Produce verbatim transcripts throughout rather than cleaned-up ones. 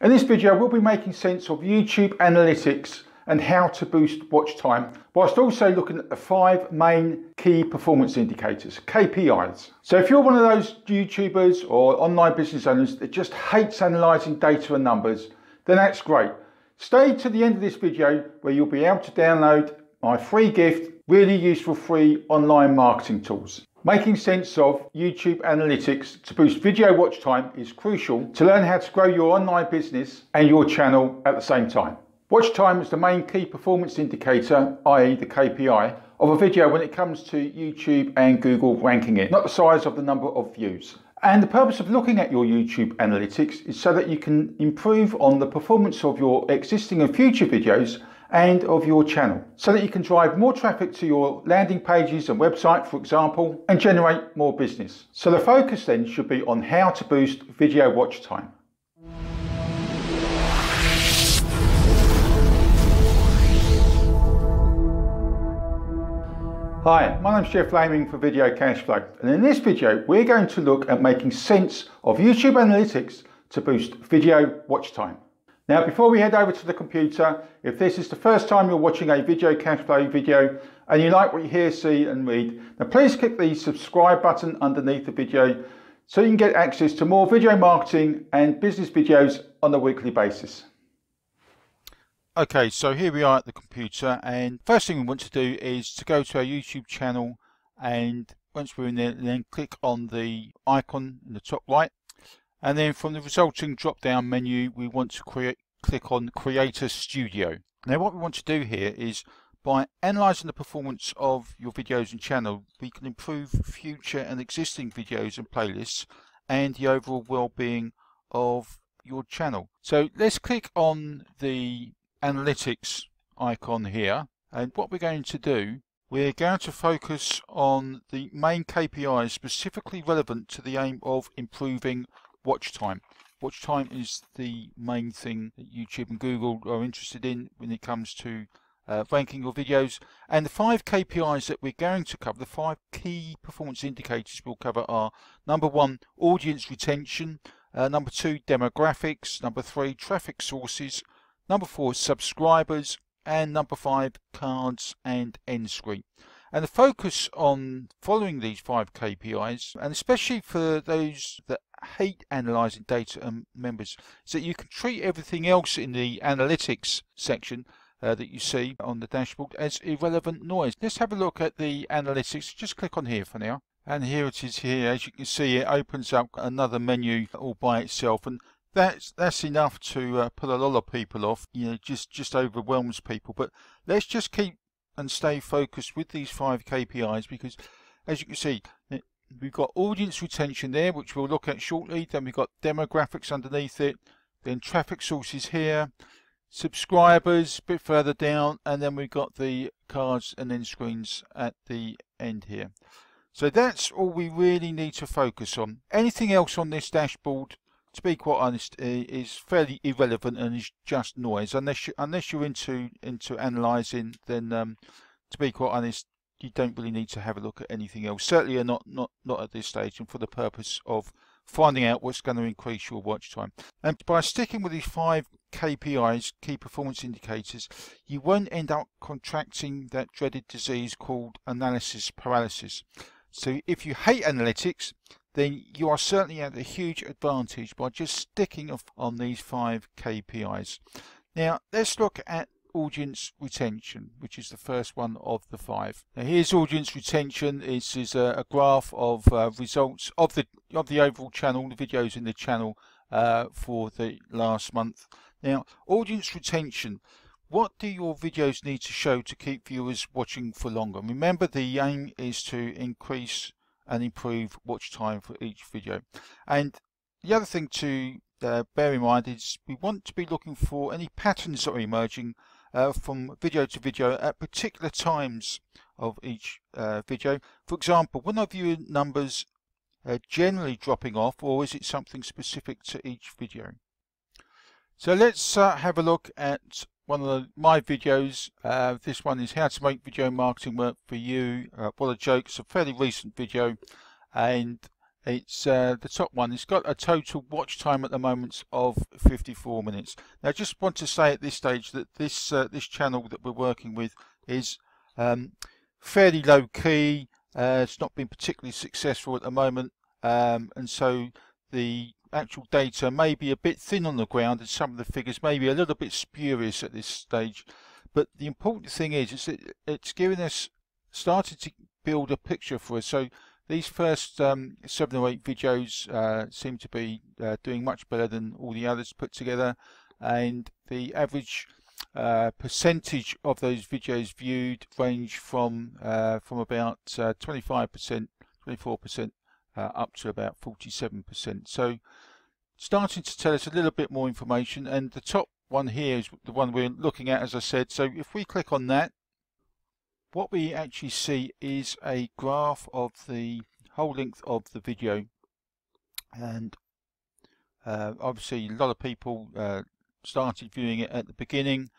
In this video, we'll be making sense of YouTube analytics and how to boost watch time, whilst also looking at the five main key performance indicators, K P Is. So if you're one of those YouTubers or online business owners that just hates analysing data and numbers, then that's great. Stay to the end of this video where you'll be able to download my free gift, really useful free online marketing tools. Making sense of YouTube analytics to boost video watch time is crucial to learn how to grow your online business and your channel at the same time. Watch time is the main key performance indicator, that is the K P I, of a video when it comes to YouTube and Google ranking it, not the size of the number of views. And the purpose of looking at your YouTube analytics is so that you can improve on the performance of your existing and future videos and of your channel, so that you can drive more traffic to your landing pages and website, for example, and generate more business. So the focus then should be on how to boost video watch time. Hi, my name's Geoff Laming for Video Cashflow, and in this video we're going to look at making sense of YouTube analytics to boost video watch time. Now, before we head over to the computer, if this is the first time you're watching a Video Cashflow video and you like what you hear, see and read, then please click the subscribe button underneath the video so you can get access to more video marketing and business videos on a weekly basis. Okay, so here we are at the computer, and first thing we want to do is to go to our YouTube channel, and once we're in there, then click on the icon in the top right. And then from the resulting drop-down menu, we want to create, click on Creator Studio. Now what we want to do here is, by analysing the performance of your videos and channel, we can improve future and existing videos and playlists and the overall well-being of your channel. So let's click on the analytics icon here, and what we're going to do, we're going to focus on the main K P Is specifically relevant to the aim of improving watch time. Watch time is the main thing that YouTube and Google are interested in when it comes to uh, ranking your videos. And the five K P Is that we're going to cover, the five key performance indicators we'll cover, are: number one, audience retention; uh, number two, demographics; number three, traffic sources; number four, subscribers; and number five, cards and end screen. And the focus on following these five K P Is, and especially for those that hate analysing data and members, is that you can treat everything else in the analytics section uh, that you see on the dashboard as irrelevant noise. Let's have a look at the analytics. Just click on here for now, and here it is. Here, as you can see, it opens up another menu all by itself, and that's that's enough to uh, put a lot of people off. You know, just just overwhelms people. But let's just keep and stay focused with these five K P Is, because as you can see, it, we've got audience retention there, which we'll look at shortly. Then we've got demographics underneath it, then traffic sources here, subscribers a bit further down, and then we've got the cards and end screens at the end here. So that's all we really need to focus on. Anything else on this dashboard, to be quite honest, is fairly irrelevant and is just noise. Unless you, unless you're into into analysing, then um, to be quite honest, you don't really need to have a look at anything else, certainly not not not at this stage, and for the purpose of finding out what's going to increase your watch time. And by sticking with these five K P Is, key performance indicators, you won't end up contracting that dreaded disease called analysis paralysis. So if you hate analytics, then you are certainly at a huge advantage by just sticking on these five K P Is. Now let's look at audience retention, which is the first one of the five. Now here's audience retention. This is a, a graph of uh, results of the of the overall channel, the videos in the channel uh, for the last month. Now audience retention, what do your videos need to show to keep viewers watching for longer? Remember, the aim is to increase and improve watch time for each video. And the other thing to uh, bear in mind is we want to be looking for any patterns that are emerging Uh, from video to video at particular times of each uh, video. For example, when are viewer numbers uh, generally dropping off, or is it something specific to each video? So let's uh, have a look at one of the, my videos. Uh, this one is how to make video marketing work for you. Uh, what a joke. It's a fairly recent video, and It's uh, the top one. It's got a total watch time at the moment of fifty-four minutes. Now, I just want to say at this stage that this uh, this channel that we're working with is um, fairly low key. Uh, it's not been particularly successful at the moment, um, and so the actual data may be a bit thin on the ground, and some of the figures may be a little bit spurious at this stage. But the important thing is, is that it's giving us started to build a picture for us. So these first um, seven or eight videos uh, seem to be uh, doing much better than all the others put together, and the average uh, percentage of those videos viewed range from uh, from about uh, twenty-five percent, twenty-four percent, uh, up to about forty-seven percent. So starting to tell us a little bit more information, and the top one here is the one we're looking at, as I said. So if we click on that, what we actually see is a graph of the whole length of the video, and uh, obviously a lot of people uh, started viewing it at the beginning,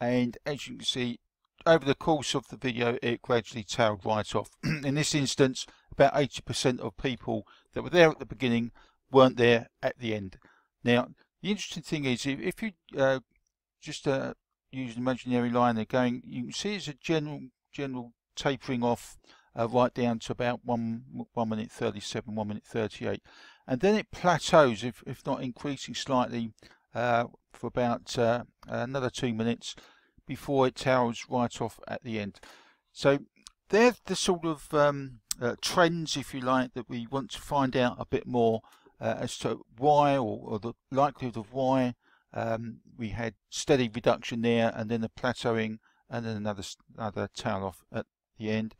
and as you can see, over the course of the video it gradually tailed right off. In this instance, about eighty percent of people that were there at the beginning weren't there at the end. Now, the interesting thing is, if you uh, just uh, use an imaginary line, they're going, you can see it's a general general tapering off uh, right down to about one one minute thirty-seven, one minute thirty-eight, and then it plateaus, if, if not increasing slightly, uh, for about uh, another two minutes before it tails right off at the end. So they're the sort of um, uh, trends, if you like, that we want to find out a bit more uh, as to why, or, or the likelihood of why um, we had steady reduction there and then a plateauing, and then another another tail off at the end.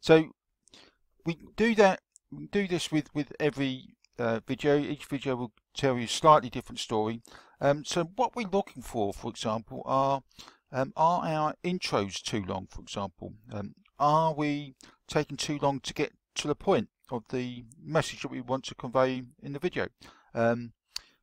So we do that. We do this with with every uh, video. Each video will tell you a slightly different story. Um, so what we're looking for, for example, are um, are our intros too long? For example, um, are we taking too long to get to the point of the message that we want to convey in the video? Um,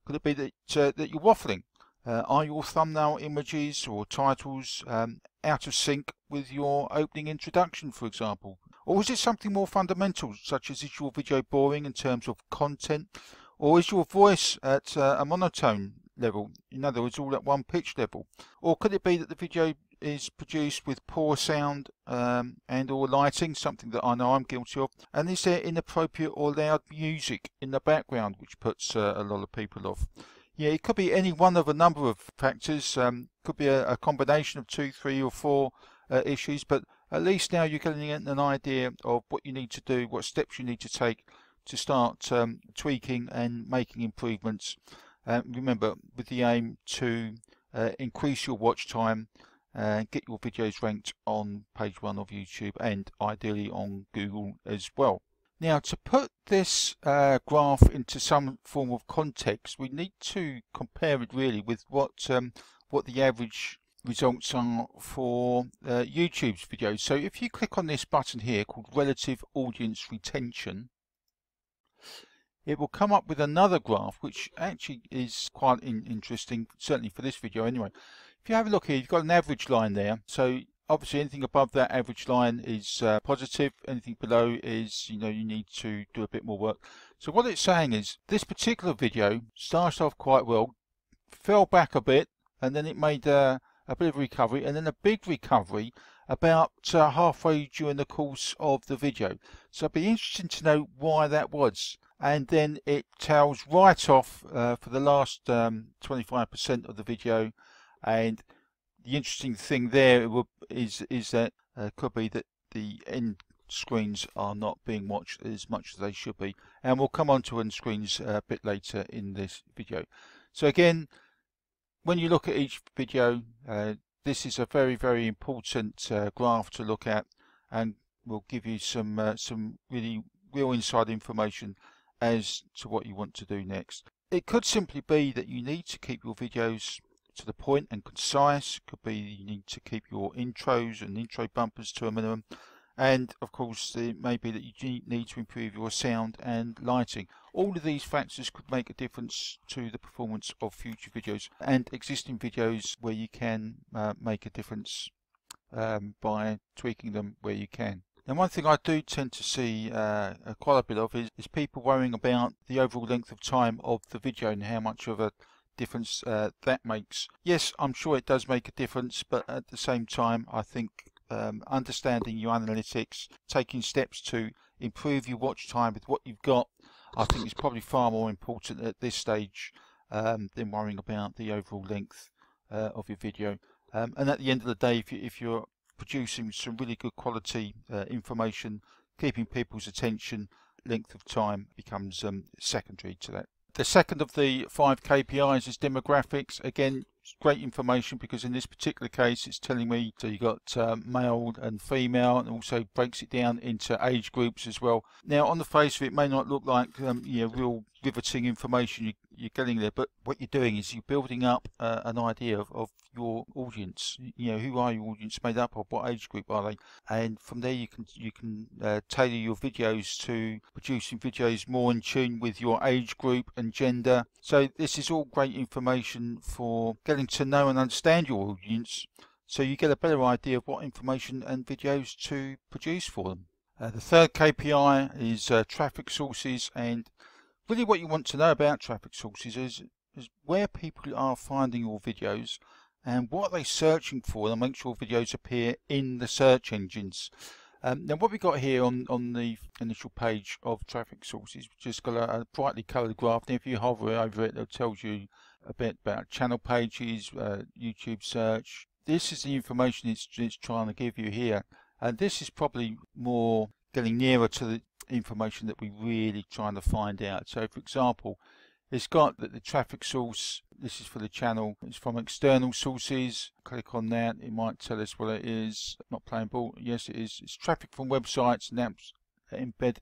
could it be that uh, that you're waffling? Uh, are your thumbnail images or titles um, out of sync with your opening introduction, for example? Or is it something more fundamental, such as, is your video boring in terms of content? Or is your voice at uh, a monotone level, in other words, all at one pitch level? Or could it be that the video is produced with poor sound um, and or lighting, something that I know I'm guilty of? And is there inappropriate or loud music in the background, which puts uh, a lot of people off? Yeah, it could be any one of a number of factors. Um, could be a, a combination of two, three, or four uh, issues. But at least now you're getting an idea of what you need to do, what steps you need to take to start um, tweaking and making improvements. Uh, remember, with the aim to uh, increase your watch time, uh, get your videos ranked on page one of YouTube and ideally on Google as well. Now, to put this uh, graph into some form of context, we need to compare it really with what um, what the average results are for uh, YouTube's videos. So if you click on this button here called Relative Audience Retention, it will come up with another graph, which actually is quite in interesting, certainly for this video anyway. If you have a look here, you've got an average line there. So obviously, anything above that average line is uh, positive. Anything below is, you know, you need to do a bit more work. So what it's saying is, this particular video started off quite well, fell back a bit, and then it made uh, a bit of recovery, and then a big recovery about uh, halfway during the course of the video. So it'd be interesting to know why that was. And then it tails right off uh, for the last um, twenty-five percent of the video. And the interesting thing there is is that uh, could be that the end screens are not being watched as much as they should be, and we'll come on to end screens a bit later in this video. So again, when you look at each video, uh, this is a very very important uh, graph to look at, and will give you some uh, some really real inside information as to what you want to do next. It could simply be that you need to keep your videos to the point and concise. Could be you need to keep your intros and intro bumpers to a minimum, and of course it may be that you need to improve your sound and lighting. All of these factors could make a difference to the performance of future videos and existing videos, where you can uh, make a difference um, by tweaking them where you can. And one thing I do tend to see uh, quite a bit of is, is people worrying about the overall length of time of the video and how much of a difference uh, that makes. Yes, I'm sure it does make a difference, but at the same time, I think um, understanding your analytics, taking steps to improve your watch time with what you've got, I think is probably far more important at this stage um, than worrying about the overall length uh, of your video. Um, and at the end of the day, if, you, if you're producing some really good quality uh, information, keeping people's attention, length of time becomes um, secondary to that. The second of the five K P Is is demographics. Again, great information, because in this particular case it's telling me so you've got uh, male and female, and also breaks it down into age groups as well. Now, on the face of it, it may not look like um, you know, real riveting information you, you're getting there, but what you're doing is you're building up uh, an idea of, of your audience. You know, who are your audience made up of? What age group are they? And from there you can you can uh, tailor your videos to producing videos more in tune with your age group and gender. So this is all great information for getting to know and understand your audience, so you get a better idea of what information and videos to produce for them. Uh, the third K P I is uh, traffic sources, and really what you want to know about traffic sources is, is where people are finding your videos and what are they searching for, and make sure videos appear in the search engines. Um, now what we got here on, on the initial page of traffic sources, we've just got a, a brightly coloured graph, and if you hover over it, it tells you a bit about channel pages, uh, YouTube search. This is the information it's, it's trying to give you here, and this is probably more getting nearer to the information that we're really trying to find out. So for example, it's got that the traffic source, this is for the channel, it's from external sources. Click on that, it might tell us what it is. Not playing ball, yes it is. It's traffic from websites and apps that embed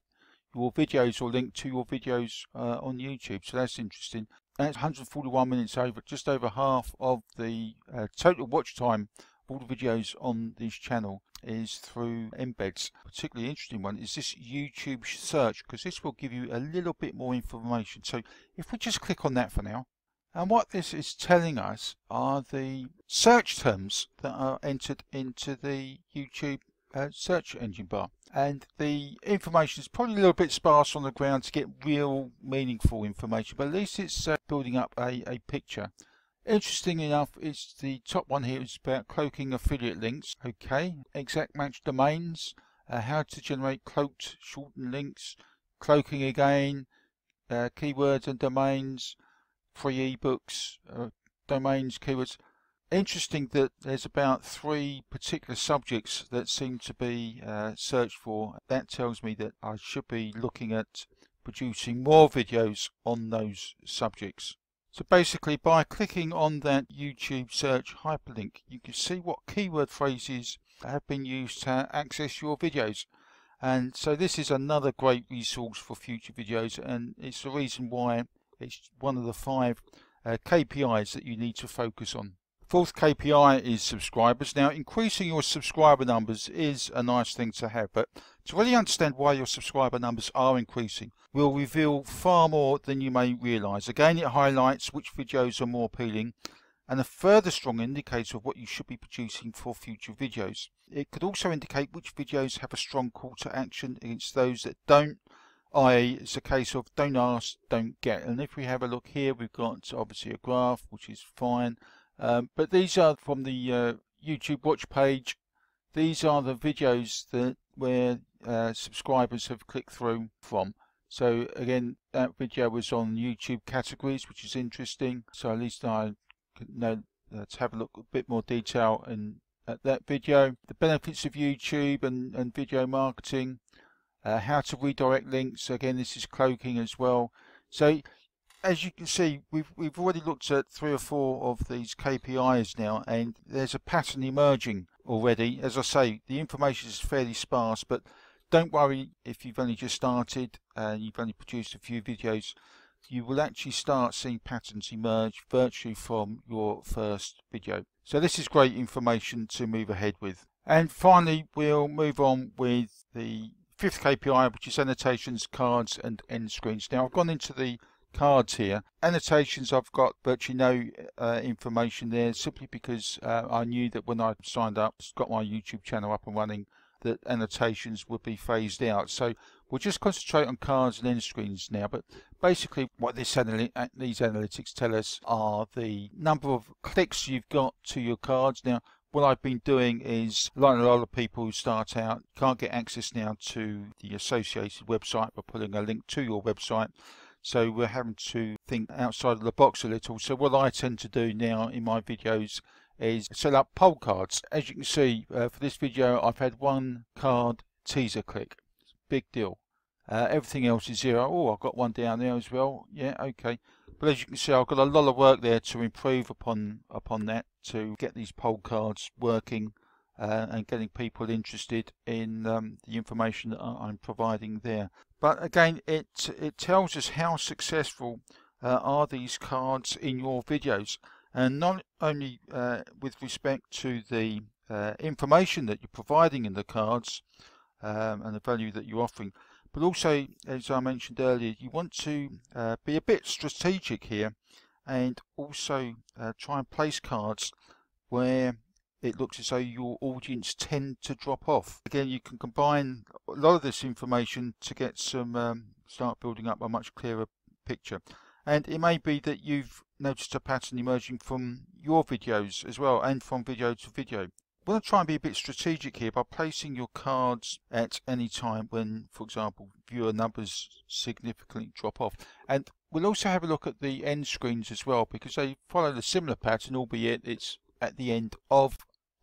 your videos or link to your videos uh, on YouTube, so that's interesting. And it's one hundred forty-one minutes, over just over half of the uh, total watch time of all the videos on this channel is through embeds. A particularly interesting one is this YouTube search, because this will give you a little bit more information. So if we just click on that for now, and what this is telling us are the search terms that are entered into the YouTube uh, search engine bar, and the information is probably a little bit sparse on the ground to get real meaningful information, but at least it's uh, building up a, a picture. Interesting enough, it's the top one here is about cloaking affiliate links. Okay, exact match domains, uh, how to generate cloaked shortened links, cloaking again, uh, keywords and domains, free ebooks, uh, domains, keywords. Interesting that there's about three particular subjects that seem to be uh, searched for. That tells me that I should be looking at producing more videos on those subjects. So basically, by clicking on that YouTube search hyperlink, you can see what keyword phrases have been used to access your videos. And so this is another great resource for future videos, and it's the reason why it's one of the five uh, K P Is that you need to focus on. Fourth K P I is subscribers. Now, increasing your subscriber numbers is a nice thing to have, but to really understand why your subscriber numbers are increasing will reveal far more than you may realise. Again, it highlights which videos are more appealing and a further strong indicator of what you should be producing for future videos. It could also indicate which videos have a strong call to action against those that don't, that is it's a case of don't ask, don't get. And if we have a look here, we've got obviously a graph, which is fine, um, but these are from the uh, YouTube watch page. These are the videos that where uh, subscribers have clicked through from. So again, that video was on YouTube categories, which is interesting, so at least I know uh, to have a look a bit more detail in at that video. The benefits of YouTube and, and video marketing, uh, how to redirect links, again this is cloaking as well. So as you can see, we've, we've already looked at three or four of these K P Is now, and there's a pattern emerging already. As I say, the information is fairly sparse, but don't worry if you've only just started and you've only produced a few videos. You will actually start seeing patterns emerge virtually from your first video. So this is great information to move ahead with. And finally, we'll move on with the fifth K P I, which is annotations, cards and end screens. Now I've gone into the cards here. Annotations, I've got virtually no uh, information there, simply because uh, I knew that when I signed up, got my YouTube channel up and running, that annotations would be phased out. So we'll just concentrate on cards and end screens now. But basically what this analy these analytics tell us are the number of clicks you've got to your cards. Now, what I've been doing is, like a lot of people who start out, can't get access now to the associated website by putting a link to your website. So we're having to think outside of the box a little. So what I tend to do now in my videos is set up poll cards. As you can see, uh, for this video, I've had one card teaser click. Big deal. Uh, everything else is zero. Oh, I've got one down there as well. Yeah, okay. But as you can see, I've got a lot of work there to improve upon upon that, to get these poll cards working uh, and getting people interested in um, the information that I'm providing there. But again, it it tells us how successful uh, are these cards in your videos, and not only uh, with respect to the uh, information that you're providing in the cards um, and the value that you're offering, but also, as I mentioned earlier, you want to uh, be a bit strategic here, and also uh, try and place cards where it looks as though your audience tend to drop off. Again, you can combine a lot of this information to get some um, start building up a much clearer picture. And it may be that you've noticed a pattern emerging from your videos as well, and from video to video. We'll try and be a bit strategic here by placing your cards at any time when, for example, viewer numbers significantly drop off. And we'll also have a look at the end screens as well, because they follow a similar pattern, albeit it's at the end of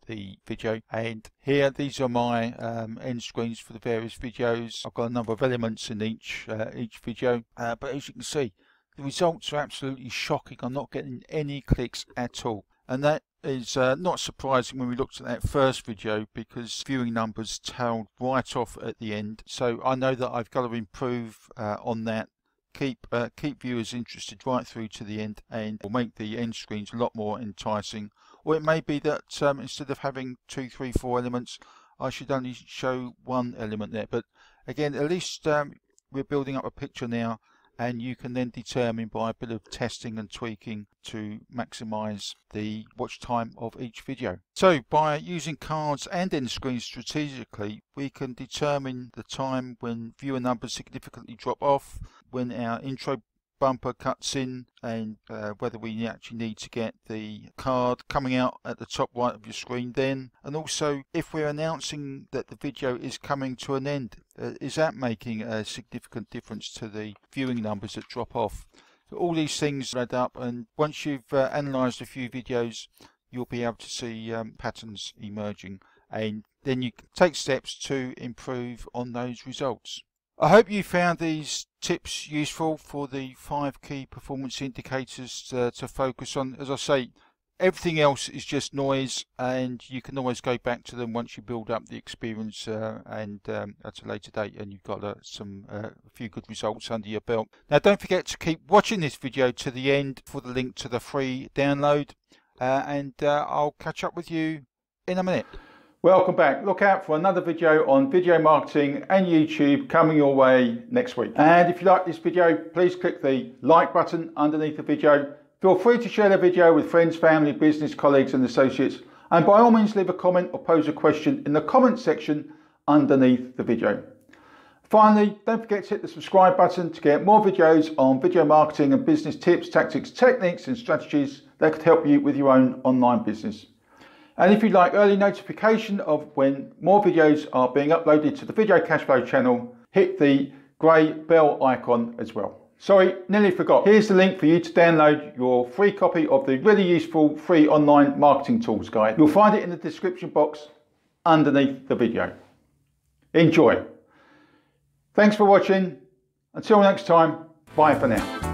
the video. And here, these are my um, end screens for the various videos. I've got a number of elements in each uh, each video, uh, but as you can see, the results are absolutely shocking. I'm not getting any clicks at all. And that is uh, not surprising when we looked at that first video, because viewing numbers tailed right off at the end. So I know that I've got to improve uh, on that, keep uh, keep viewers interested right through to the end, and will make the end screens a lot more enticing. Or it may be that um, instead of having two, three, four elements, I should only show one element there. But again, at least um, we're building up a picture now, and you can then determine by a bit of testing and tweaking to maximize the watch time of each video. So by using cards and end screens strategically, we can determine the time when viewer numbers significantly drop off, when our intro bumper cuts in, and uh, whether we actually need to get the card coming out at the top right of your screen then. And also, if we're announcing that the video is coming to an end, uh, is that making a significant difference to the viewing numbers that drop off? So all these things add up, and once you've uh, analyzed a few videos, you'll be able to see um, patterns emerging, and then you can take steps to improve on those results. I hope you found these tips useful for the five key performance indicators to, to focus on. As I say, everything else is just noise, and you can always go back to them once you build up the experience uh, and um, at a later date, and you've got uh, some uh, a few good results under your belt. Now, don't forget to keep watching this video to the end for the link to the free download, uh, and uh, I'll catch up with you in a minute. Welcome back. Look out for another video on video marketing and YouTube coming your way next week. And if you like this video, please click the like button underneath the video. Feel free to share the video with friends, family, business colleagues and associates. And by all means, leave a comment or pose a question in the comment section underneath the video. Finally, don't forget to hit the subscribe button to get more videos on video marketing and business tips, tactics, techniques and strategies that could help you with your own online business. And if you'd like early notification of when more videos are being uploaded to the Video Cashflow channel, hit the grey bell icon as well. Sorry, nearly forgot. Here's the link for you to download your free copy of the really useful free online marketing tools guide. You'll find it in the description box underneath the video. Enjoy. Thanks for watching. Until next time, bye for now.